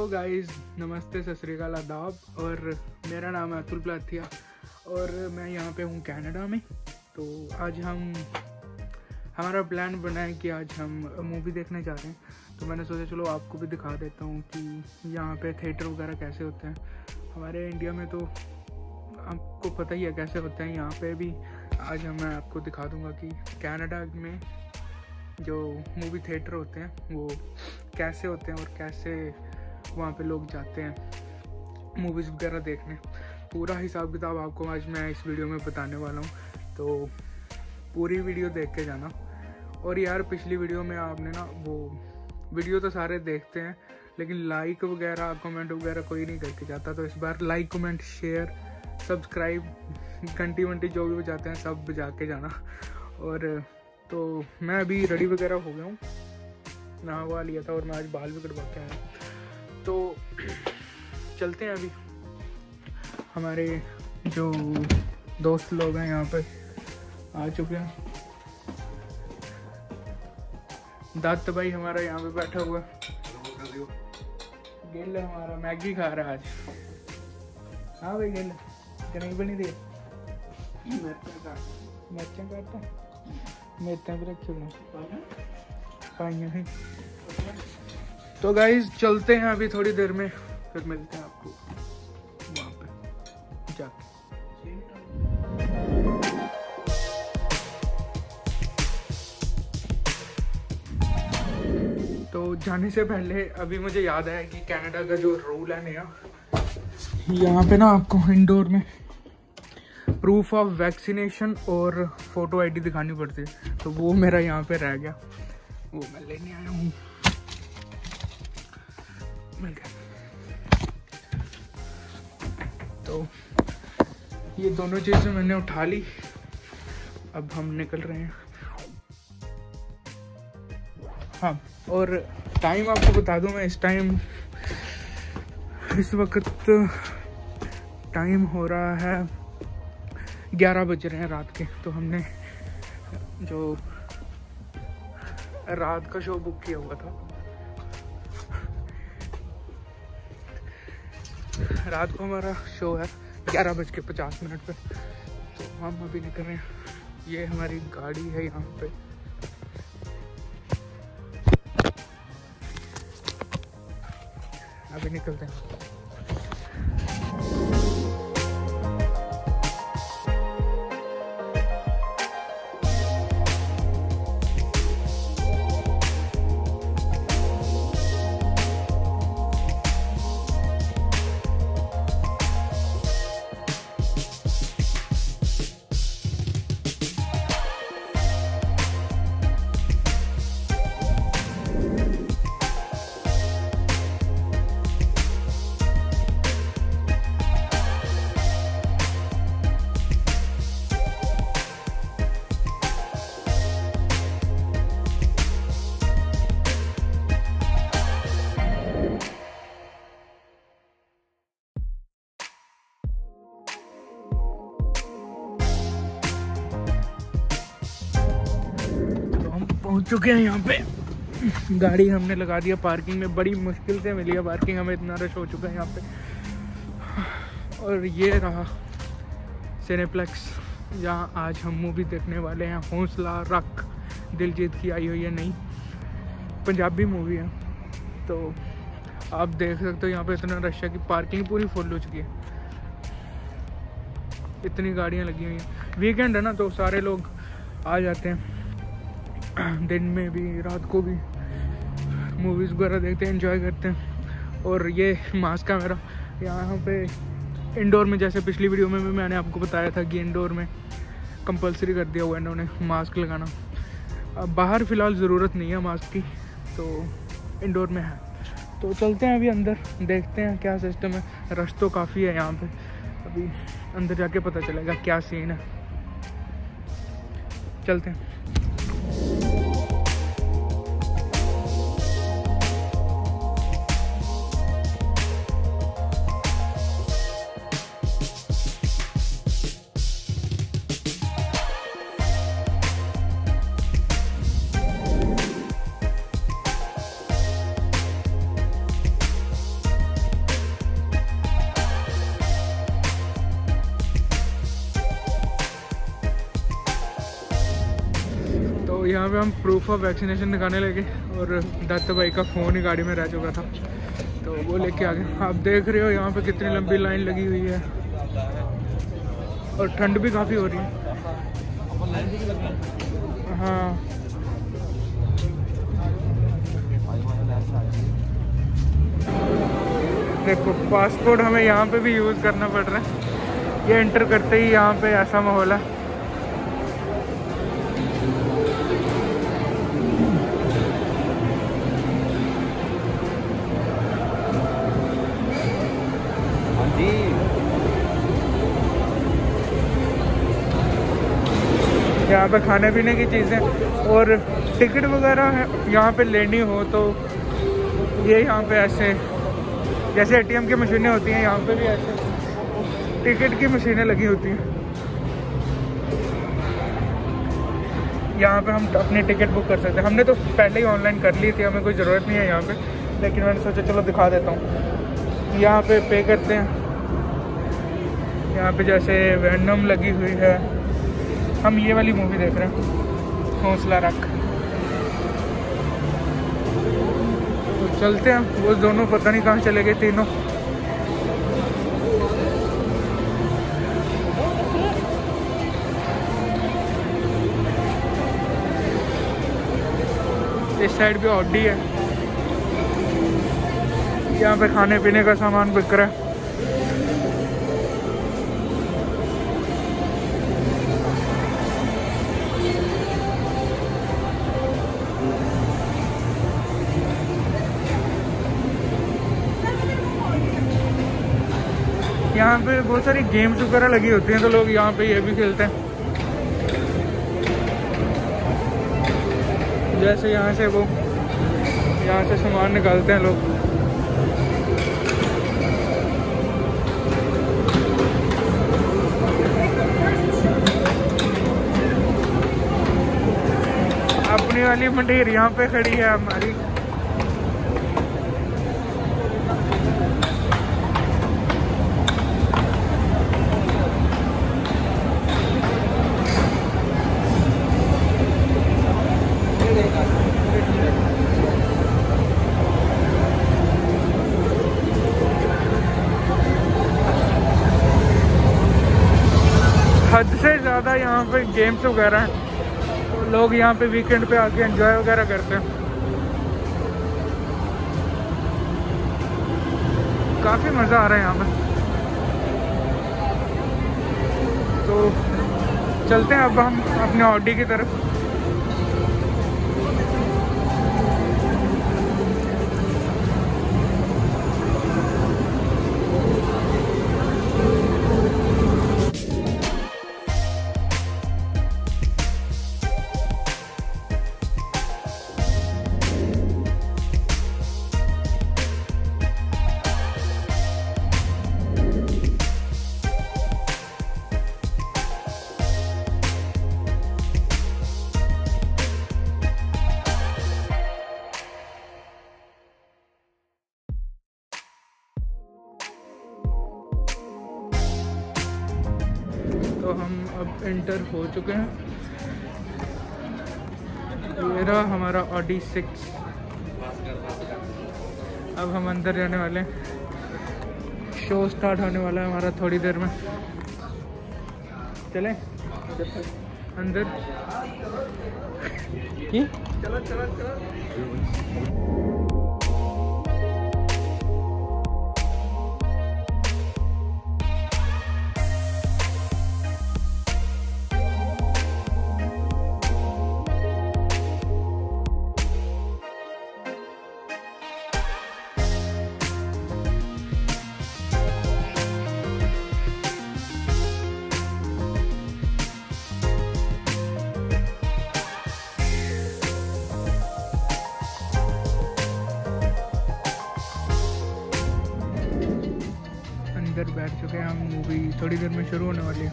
Hello guys, नमस्ते, सत श्री अकाल, आदाब। और मेरा नाम है अतुल प्लाथिया और मैं यहाँ पे हूँ कनाडा में। तो आज हमारा प्लान बना है कि आज हम मूवी देखने जा रहे हैं। तो मैंने सोचा चलो आपको भी दिखा देता हूँ कि यहाँ पे थिएटर वगैरह कैसे होते हैं। हमारे इंडिया में तो आपको पता ही है कैसे होते हैं, यहाँ पर भी आज मैं आपको दिखा दूँगा कि कनाडा में जो मूवी थिएटर होते हैं वो कैसे होते हैं और कैसे वहाँ पे लोग जाते हैं मूवीज़ वगैरह देखने। पूरा हिसाब किताब आपको आज मैं इस वीडियो में बताने वाला हूँ, तो पूरी वीडियो देख के जाना। और यार पिछली वीडियो में आपने ना वो वीडियो तो सारे देखते हैं लेकिन लाइक वगैरह कमेंट वगैरह कोई नहीं करके जाता, तो इस बार लाइक कमेंट शेयर सब्सक्राइब घंटी वंटी जो भी बजाते हैं सब बजा के जाना। और तो मैं अभी रेडी वगैरह हो गया हूँ, नहा वहा लिया था और मैं आज बाल भी कटवा के आया। तो चलते हैं, अभी हमारे जो दोस्त लोग हैं यहाँ पे आ चुके हैं। दादा भाई हमारा यहाँ पे बैठा हुआ गेल हमारा मैगी खा रहा है आज। हाँ भाई गेल कहीं बनी दे मिर्चा काटता मेहता भी रखी हुई। तो गाइज चलते हैं, अभी थोड़ी देर में फिर मिलते हैं आपको वहाँ पे जाके। तो जाने से पहले अभी मुझे याद आया कि कनाडा का जो रूल है नया, यहाँ पे ना आपको इंडोर में प्रूफ ऑफ वैक्सीनेशन और फ़ोटो आईडी दिखानी पड़ती है, तो वो मेरा यहाँ पे रह गया, वो मैं लेने आया हूँ। मिल गया। तो ये दोनों चीज़ें मैंने उठा ली, अब हम निकल रहे हैं। हाँ, और टाइम आपको बता दूँ मैं, इस वक्त टाइम हो रहा है 11 बज रहे हैं रात के। तो हमने जो रात का शो बुक किया हुआ था, रात को हमारा शो है 11:50 पे, तो हम अभी निकल रहे हैं। ये हमारी गाड़ी है यहाँ पे। अभी निकलते हैं। चुके हैं यहाँ पे, गाड़ी हमने लगा दिया पार्किंग में, बड़ी मुश्किल से मिली है पार्किंग हमें, इतना रश हो चुका है यहाँ पे। और ये रहा सिनेप्लेक्स, यहाँ आज हम मूवी देखने वाले हैं हौसला रख, दिलजीत की आई हुई है नई पंजाबी मूवी है। तो आप देख सकते हो यहाँ पे इतना रश है कि पार्किंग पूरी फुल हो चुकी है, इतनी गाड़ियाँ लगी हुई हैं। वीकेंड है ना तो सारे लोग आ जाते हैं, दिन में भी रात को भी मूवीज़ वगैरह देखते हैं, एंजॉय करते हैं। और ये मास्क है मेरा, यहाँ पे इंडोर में, जैसे पिछली वीडियो में भी मैंने आपको बताया था कि इंडोर में कंपलसरी कर दिया हुआ है इन्होंने मास्क लगाना। अब बाहर फ़िलहाल ज़रूरत नहीं है मास्क की, तो इंडोर में है। तो चलते हैं अभी अंदर, देखते हैं क्या सिस्टम है। रश तो काफ़ी है यहाँ पर, अभी अंदर जाके पता चलेगा क्या सीन है। चलते हैं। यहाँ पे हम प्रूफ ऑफ वैक्सीनेशन दिखाने लगे और दत्त भाई का फ़ोन ही गाड़ी में रह चुका था तो वो लेके आ गए। आप देख रहे हो यहाँ पे कितनी लंबी लाइन लगी हुई है और ठंड भी काफ़ी हो रही है। हाँ देखो पासपोर्ट हमें यहाँ पे भी यूज़ करना पड़ रहा है। ये एंटर करते ही यहाँ पे ऐसा माहौल है। यहाँ पे खाने पीने की चीज़ें और टिकट वगैरह यहाँ पे लेनी हो तो ये यहाँ पे ऐसे जैसे ATM की मशीनें होती हैं यहाँ पे भी ऐसे टिकट की मशीनें लगी होती हैं। यहाँ पे हम अपनी टिकट बुक कर सकते हैं। हमने तो पहले ही ऑनलाइन कर ली थी, हमें कोई ज़रूरत नहीं है यहाँ पे, लेकिन मैंने सोचा चलो दिखा देता हूँ। यहाँ पे पे करते हैं। यहाँ पे जैसे वेनम लगी हुई है। हम ये वाली मूवी देख रहे हैं, हौसला रख। चलते हैं। वो दोनों पता नहीं कहाँ चले गए, तीनों। इस साइड भी ऑडी है। यहाँ पे खाने पीने का सामान बिक रहा है। यहाँ पे बहुत सारी गेम्स वगैरह लगी होती हैं तो लोग यहाँ पे ये भी खेलते हैं। जैसे यहाँ से सामान निकालते हैं लोग। अपनी वाली मंडीर यहाँ पे खड़ी है हमारी। हद से ज़्यादा यहाँ पे गेम्स वगैरह हैं तो लोग यहाँ पे वीकेंड पे आके एंजॉय वगैरह करते हैं। काफ़ी मज़ा आ रहा है यहाँ पे। तो चलते हैं अब हम अपने ऑडी की तरफ। तो हम अब एंटर हो चुके हैं। मेरा हमारा ऑडी 6। अब हम अंदर जाने वाले हैं। शो स्टार्ट होने वाला है हमारा थोड़ी देर में। चले अंदर की? चला, चला, चला। बैठ चुके हैं हम। मूवी थोड़ी देर में शुरू होने वाली है।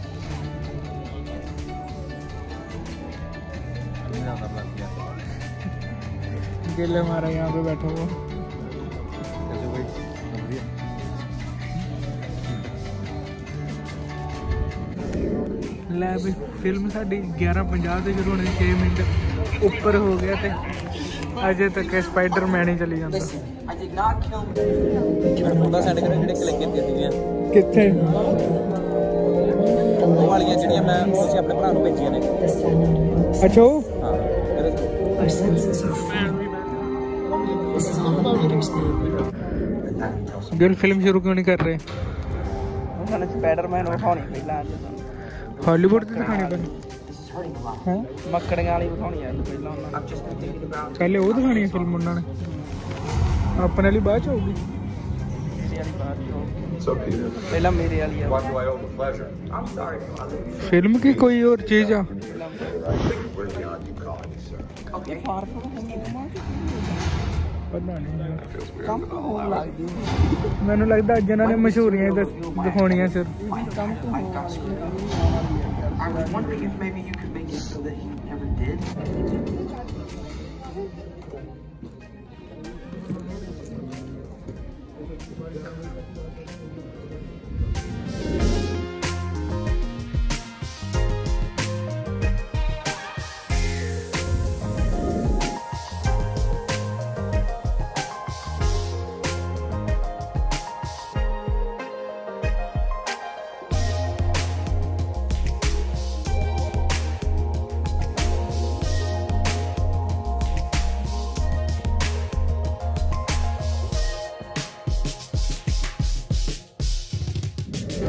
अकेले हमारा यहाँ पे बैठा हुआ। लै भी फिल्म साड़ी 11:50 से शुरू होने 6 मिनट उपर हो गया ते अजे तक स्पाइडरमैन ही चली जाता। कितने अपने भरा भेजिया ने। अच्छा गुल फिल्म शुरू क्यों नहीं कर रहे? स्पाइडरमैन उठानी पहले हॉलीवुड की दिखानी पहले मक्कड़ियां वाली उठानी है पहले पहले वो दिखानी है फिल्म उन्होंने अपने वाली बाद होगी पहला मेरे वाली फिल्म की कोई और चीज है मैनू लगता अज इन्होंने मशहूरियां दिखानियां सिर्फ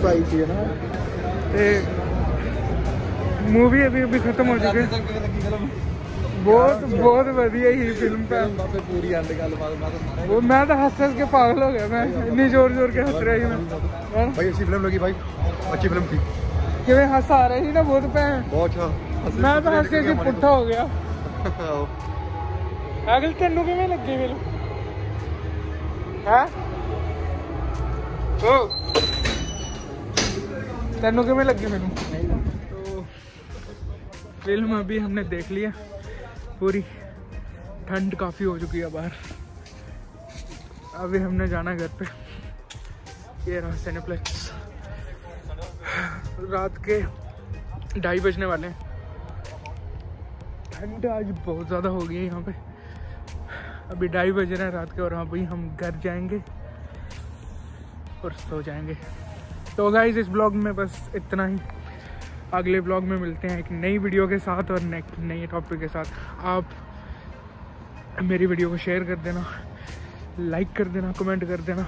आई थी ना ते मूवी अभी अभी खत्म हो चुकी है। बहुत बहुत बढ़िया ही फिल्म पे पूरी आंदे वो मैं तो हंस के पागल हो गया। मैं इतनी जोर जोर के हंस रही हूँ भाई। अच्छी फिल्म लगी भाई, अच्छी फिल्म थी कि हंस आ रही ना बहुत भैन बहुत। मैं तो हंस के पुट्ठा हो गया। अगले तेनू कि लगी फिल्म है तेनों के में लगी फिल्म? तो फिल्म अभी हमने देख लिया पूरी। ठंड काफ़ी हो चुकी है बाहर। अभी हमने जाना घर पे। ये रहा सिनेप्लेक्स। रात के 2:30 बजने वाले हैं। ठंड आज बहुत ज़्यादा हो गई है यहाँ पे। अभी 2:30 बज रहे हैं रात के और हाँ भाई हम घर जाएंगे और सो जाएंगे। तो गाइस इस ब्लॉग में बस इतना ही। अगले ब्लॉग में मिलते हैं एक नई वीडियो के साथ और नेक्स्ट नए टॉपिक के साथ। आप मेरी वीडियो को शेयर कर देना, लाइक कर देना, कमेंट कर देना,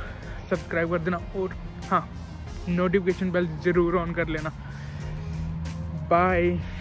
सब्सक्राइब कर देना और हाँ नोटिफिकेशन बेल ज़रूर ऑन कर लेना। बाय।